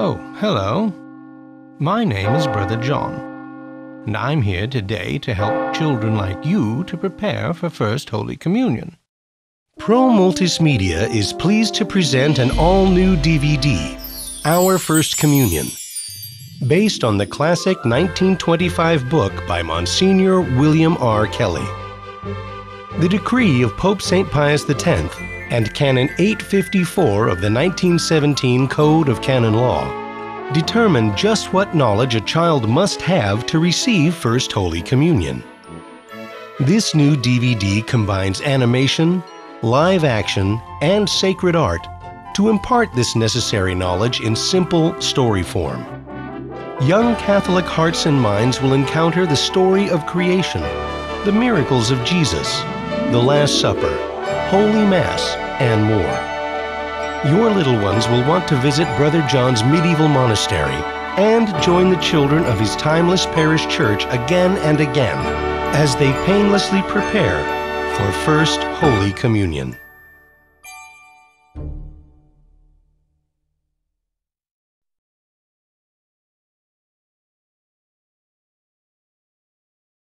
Oh, hello. My name is Brother John, and I'm here today to help children like you to prepare for First Holy Communion. ProMultisMedia is pleased to present an all-new DVD, Our First Communion, based on the classic 1925 book by Monsignor William R. Kelly. The decree of Pope St. Pius X and Canon 854 of the 1917 Code of Canon Law determine just what knowledge a child must have to receive First Holy Communion. This new DVD combines animation, live action, and sacred art to impart this necessary knowledge in simple story form. Young Catholic hearts and minds will encounter the story of creation, the miracles of Jesus, the Last Supper, Holy Mass, and more. Your little ones will want to visit Brother John's medieval monastery and join the children of his timeless parish church again and again as they painlessly prepare for First Holy Communion.